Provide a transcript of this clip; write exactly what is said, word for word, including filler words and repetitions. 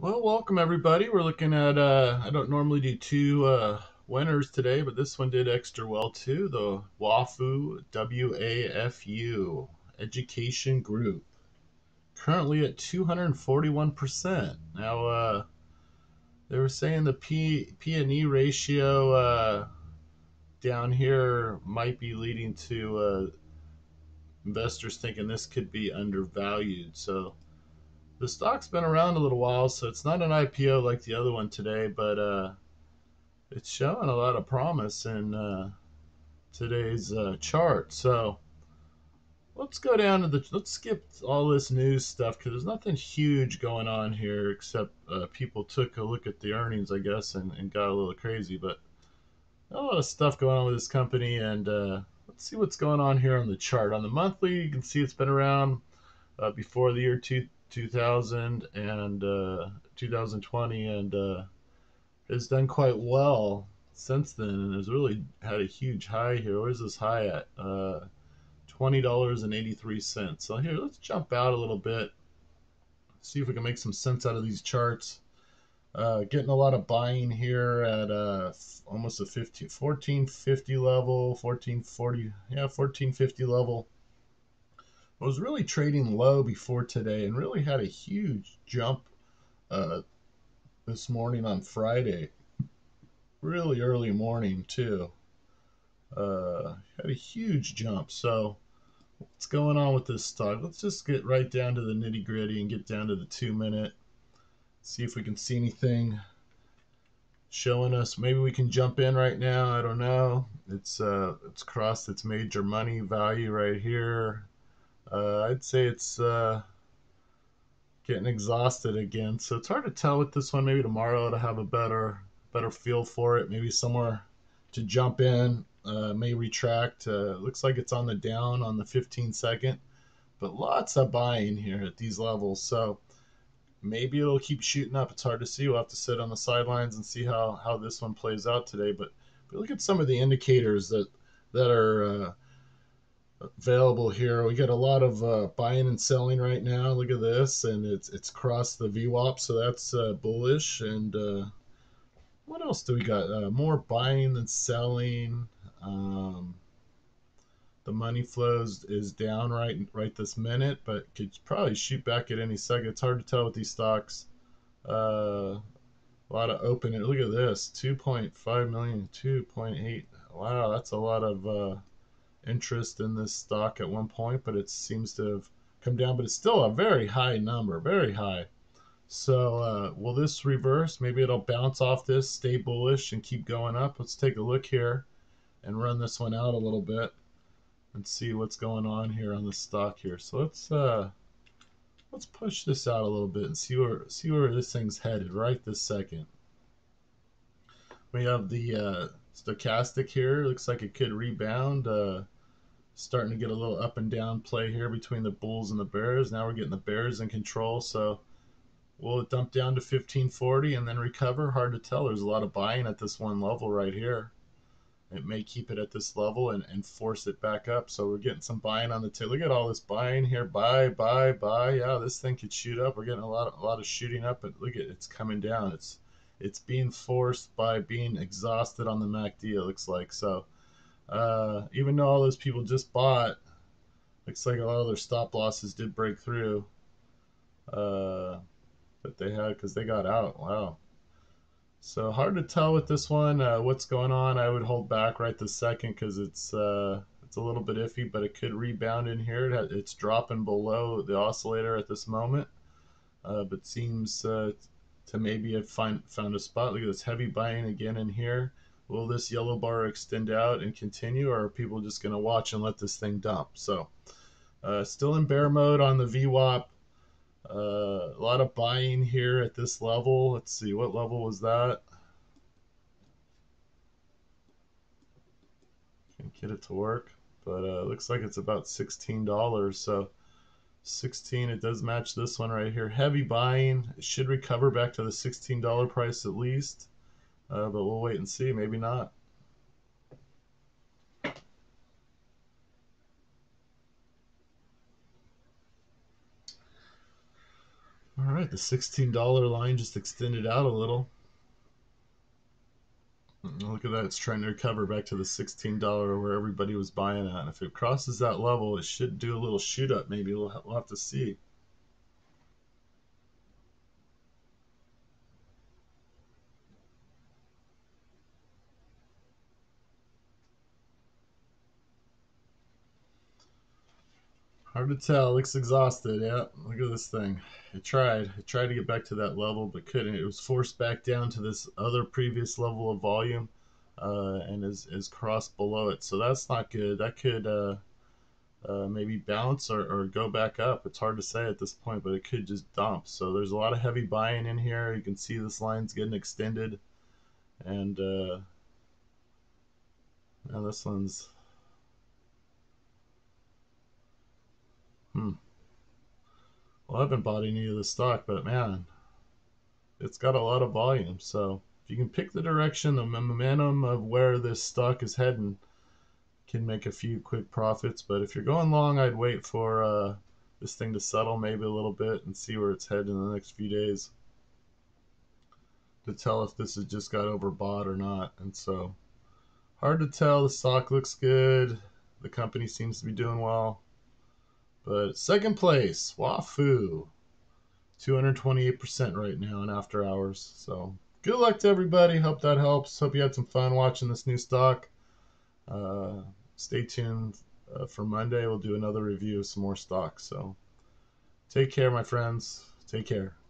Well, welcome everybody. We're looking at, uh, I don't normally do two uh, winners today, but this one did extra well too, the Wafu, W A F U, Education Group. Currently at two hundred forty-one percent. Now, uh, they were saying the P, P and E ratio uh, down here might be leading to uh, investors thinking this could be undervalued. So the stock's been around a little while, so it's not an I P O like the other one today, but uh, it's showing a lot of promise in uh, today's uh, chart. So let's go down to the, let's skip all this news stuff because there's nothing huge going on here except uh, people took a look at the earnings, I guess, and, and got a little crazy, but a lot of stuff going on with this company. And uh, let's see what's going on here on the chart. On the monthly, you can see it's been around uh, before the year two thousand. two thousand and uh, two thousand twenty, and uh, has done quite well since then, and has really had a huge high here. Where's this high at? Uh, twenty dollars and eighty-three cents. So here, let's jump out a little bit, see if we can make some sense out of these charts. Uh, getting a lot of buying here at uh, almost a fourteen fifty level, fourteen forty, yeah, fourteen fifty level. I was really trading low before today and really had a huge jump uh, this morning on Friday, really early morning too. Uh, had a huge jump. So what's going on with this stock? Let's just get right down to the nitty gritty and get down to the two minute, see if we can see anything showing us. Maybe we can jump in right now, I don't know. It's uh, it's crossed its major money value right here. Uh, I'd say it's uh, getting exhausted again, so it's hard to tell with this one. Maybe tomorrow to have a better better feel for it, maybe somewhere to jump in. Uh, may retract. Uh, looks like it's on the down on the fifteen second, but lots of buying here at these levels, so maybe it'll keep shooting up. It's hard to see. We'll have to sit on the sidelines and see how, how this one plays out today, but, but look at some of the indicators that, that are uh, available here. We get a lot of uh, buying and selling right now. Look at this, and it's it's crossed the V WAP, so that's uh, bullish. And uh, what else do we got? Uh, more buying than selling. Um, the money flows is down right right this minute, but could probably shoot back at any second. It's hard to tell with these stocks. Uh, a lot of open. Look at this, two point five million, two point eight. Wow, that's a lot of Uh, interest in this stock at one point, but it seems to have come down, but it's still a very high number, very high. So uh, will this reverse? Maybe it'll bounce off this, stay bullish, and keep going up. Let's take a look here and run this one out a little bit and see what's going on here on the stock here. So let's uh, let's push this out a little bit and see where see where this thing's headed right this second. We have the uh, stochastic here. Looks like it could rebound. Uh, starting to get a little up and down play here between the bulls and the bears. Now we're getting the bears in control, so will it dump down to fifteen forty and then recover? Hard to tell. There's a lot of buying at this one level right here. It may keep it at this level and, and force it back up, so we're getting some buying on the tail. Look at all this buying here. Buy, buy, buy. Yeah, this thing could shoot up. We're getting a lot of, a lot of shooting up, but look at it's coming down. It's It's being forced by being exhausted on the M A C D, it looks like. So uh, even though all those people just bought, looks like a lot of their stop losses did break through uh, that they had because they got out. Wow. So hard to tell with this one uh, what's going on. I would hold back right this second because it's uh, it's a little bit iffy, but it could rebound in here. It it's dropping below the oscillator at this moment, uh, but seems Uh, to maybe have find, found a spot. Look at this heavy buying again in here. Will this yellow bar extend out and continue, or are people just going to watch and let this thing dump? So uh, still in bear mode on the V WAP. Uh, a lot of buying here at this level. Let's see, what level was that? Can't get it to work, but uh, looks like it's about sixteen dollars. So sixteen, it does match this one right here. Heavy buying. It should recover back to the sixteen dollar price at least, uh, but we'll wait and see. Maybe not. All right. right, the sixteen dollar line just extended out a little. Look at that, it's trying to recover back to the sixteen dollar where everybody was buying at. And if it crosses that level, it should do a little shoot up maybe. We'll, we'll have to see. Hard to tell. Looks exhausted. Yeah, look at this thing. It tried. It tried to get back to that level, but couldn't. It was forced back down to this other previous level of volume, uh, and is is crossed below it. So that's not good. That could uh, uh, maybe bounce or, or go back up. It's hard to say at this point, but it could just dump. So there's a lot of heavy buying in here. You can see this line's getting extended, and uh, now this one's. Hmm. Well, I haven't bought any of the stock, but man, it's got a lot of volume. So if you can pick the direction, the momentum of where this stock is heading, can make a few quick profits. But if you're going long, I'd wait for uh, this thing to settle maybe a little bit and see where it's headed in the next few days to tell if this has just got overbought or not. And so hard to tell. The stock looks good. The company seems to be doing well. But second place, Wafu, two hundred twenty-eight percent right now in after hours. So good luck to everybody. Hope that helps. Hope you had some fun watching this new stock. Uh, stay tuned uh, for Monday. We'll do another review of some more stocks. So take care, my friends. Take care.